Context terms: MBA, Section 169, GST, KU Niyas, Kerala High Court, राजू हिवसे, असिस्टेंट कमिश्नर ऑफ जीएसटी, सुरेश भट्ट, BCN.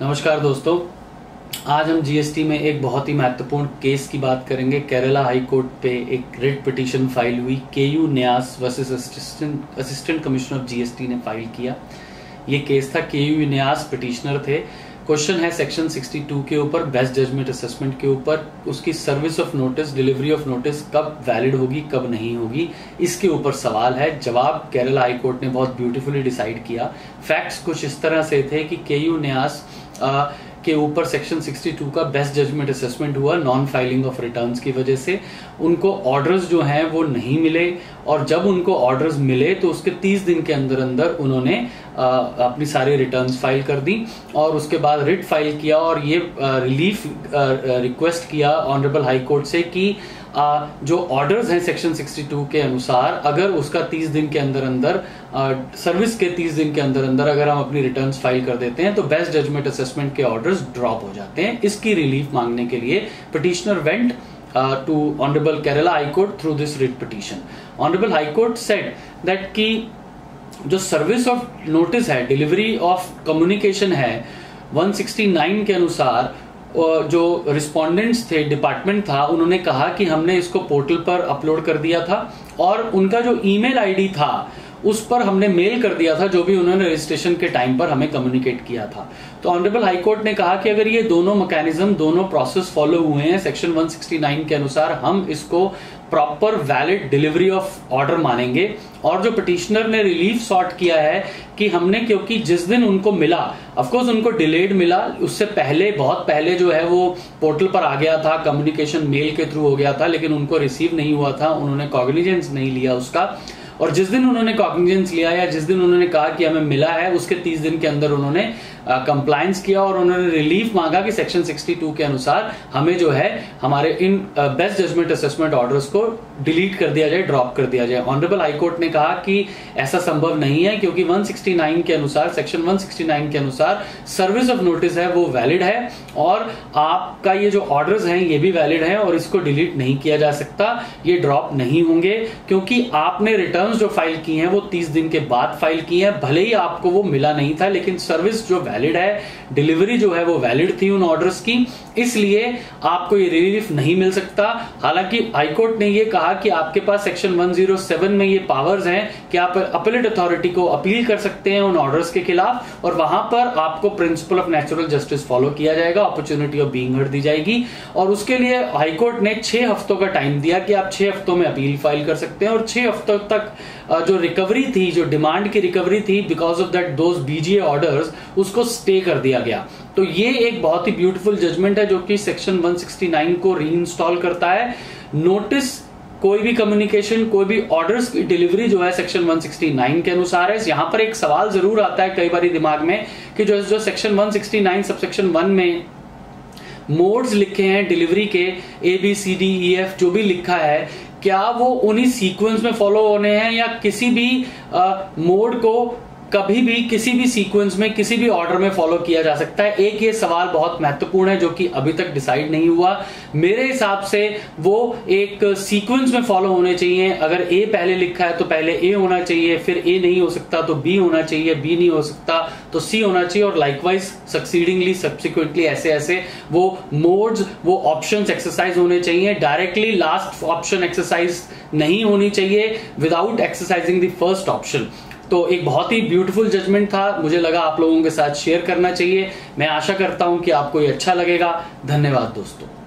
नमस्कार दोस्तों, आज हम जीएसटी में एक बहुत ही महत्वपूर्ण केस की बात करेंगे। केरला हाई कोर्ट पे एक रिट पिटीशन फाइल हुई, केयू न्यास versus असिस्टेंट कमिश्नर ऑफ जीएसटी ने फाइल किया। ये केस था, केयू न्यास पिटिशनर थे। क्वेश्चन है सेक्शन 62 के ऊपर, बेस्ट जजमेंट असेसमेंट के ऊपर, उसकी service of notice, delivery of notice कब वैलिड होगी कब नहीं होगी, इसके ऊपर सवाल है। जवाब केरला हाई कोर्ट ने बहुत ब्यूटीफुली डिसाइड किया। फैक्ट्स कुछ इस तरह से थे कि केयू न्यास के ऊपर सेक्शन 62 का बेस्ट जजमेंट असेसमेंट हुआ नॉन फाइलिंग ऑफ रिटर्न्स की वजह से। उनको ऑर्डर्स जो हैं वो नहीं मिले, और जब उनको ऑर्डर्स मिले तो उसके 30 दिन के अंदर अंदर उन्होंने अपनी सारी रिटर्न्स फाइल कर दी और उसके बाद रिट फाइल किया। और ये रिलीफ रिक्वेस्ट किया ऑनरेबल हाई कोर्ट से कि जो ऑर्डर्स हैं सेक्शन 62 के अनुसार, अगर उसका 30 दिन के अंदर अंदर सर्विस के 30 दिन के अंदर अंदर अगर हम अपनी रिटर्न्स फाइल कर देते हैं तो बेस्ट जजमेंट असेसमेंट के ऑर्डर्स ड्रॉप हो जाते हैं। इसकी रिलीफ मांगने के लिए petitioner went to honourable Kerala high court through this writ petition. Honourable high court said that कि जो सर्विस ऑफ नोटिस है, डिलीवरी ऑफ कम्युनिकेशन है, 169 के अनुसार जो रिस्पोंडेंट्स थे, डिपार्टमेंट था, उन्होंने कहा कि हमने इसको पोर्टल पर अपलोड कर दिया था और उनका जो ईमेल आईडी था उस पर हमने मेल कर दिया था जो भी उन्होंने रजिस्ट्रेशन के टाइम पर हमें कम्युनिकेट किया था। तो ऑनरेबल हाई कोर्ट ने कहा कि अगर ये दोनों मैकेनिज्म, दोनों प्रोसेस फॉलो हुए हैं सेक्शन 169 के अनुसार, हम इसको proper valid delivery of order मानेंगे। और जो पिटिशनर ने रिलीफ सॉर्ट किया है कि हमने, क्योंकि जिस दिन उनको मिला, ऑफ कोर्स उनको डिलेड मिला, उससे पहले बहुत पहले जो है वो पोर्टल पर आ गया था, कम्युनिकेशन मेल के थ्रू हो गया था, लेकिन उनको रिसीव नहीं हुआ था, उन्होंने कॉग्निजेंस नहीं लिया उसका। और जिस दिन उन्होंने कॉग्निजेंस लिया या जिस दिन उन्होंने कहा कि हमें मिला है, उसके 30 दिन के अंदर उन्होंने कंप्लायंस किया और उन्होंने रिलीफ मांगा कि सेक्शन 62 के अनुसार हमें जो है हमारे इन बेस्ट जजमेंट असेसमेंट ऑर्डर्स को डिलीट कर दिया जाए, ड्रॉप कर दिया जाए। ऑनरेबल हाई कोर्ट ने कहा कि ऐसा संभव नहीं है, क्योंकि 169 के अनुसार, सेक्शन 169 के अनुसार सर्विस ऑफ नोटिस है वो वैलिड है और आपका ये जो ऑर्डर्स हैं ये भी वैलिड है और इसको डिलीट नहीं किया जा सकता, ये ड्रॉप नहीं होंगे, क्योंकि आपने रिटर्न जो फाइल की हैं वो 30 दिन के बाद फाइल की हैं। भले ही आपको वो मिला नहीं था, लेकिन सर्विस जो वैलिड है, डिलीवरी जो है वो वैलिड थी उन ऑर्डर्स की, इसलिए आपको ये रिलीफ नहीं मिल सकता। हालांकि हाई कोर्ट ने ये कहा कि आपके पास सेक्शन 107 में ये पावर्स हैं कि आप अपीलेट अथॉरिटी को अपील कर सकते हैं उन ऑर्डर्स के खिलाफ, और वहां पर आपको principle of natural justice follow किया जाएगा, अपॉर्चुनिटी ऑफ बीइंग हर्ड दी जाएगी। और उसके लिए हाई कोर्ट ने 6 हफ्तों का टाइम दिया कि आप 6 हफ्तों में अपील फाइल कर सकते हैं और 6 हफ्तों तक जो रिकवरी थी, जो डिमांड की रिकवरी थी because of that those BGA orders, उसको स्टे कर दिया गया। तो ये एक बहुत ही ब्यूटीफुल जजमेंट है जो कि सेक्शन 169 को रीइंस्टॉल करता है। नोटिस, कोई भी कम्युनिकेशन, कोई भी ऑर्डर्स की डिलीवरी जो है सेक्शन 169 के अनुसार है। यहां पर एक सवाल जरूर आता है कई बार दिमाग में कि जो सेक्शन 169 सबसेक्शन 1 में मोड्स लिखे हैं डिलीवरी के, ABCDEF जो भी लिखा है, क्या वो उन्हीं सीक्वेंस में फॉलो होने हैं या किसी भी मोड को कभी भी किसी भी सीक्वेंस में किसी भी ऑर्डर में फॉलो किया जा सकता है? एक ये सवाल बहुत महत्वपूर्ण है जो कि अभी तक डिसाइड नहीं हुआ। मेरे हिसाब से वो एक सीक्वेंस में फॉलो होने चाहिए। अगर ए पहले लिखा है तो पहले ए होना चाहिए, फिर ए नहीं हो सकता तो बी होना चाहिए, बी नहीं हो सकता तो सी होना चाहिए, और लाइकवाइज सक्सीडिंगली, सब्सिक्वेंटली, ऐसे ऐसे वो मोड्स, वो ऑप्शन एक्सरसाइज होने चाहिए। डायरेक्टली लास्ट ऑप्शन एक्सरसाइज नहीं होनी चाहिए without exercising the first option. तो एक बहुत ही ब्यूटीफुल जजमेंट था, मुझे लगा आप लोगों के साथ शेयर करना चाहिए। मैं आशा करता हूं कि आपको ये अच्छा लगेगा। धन्यवाद दोस्तों।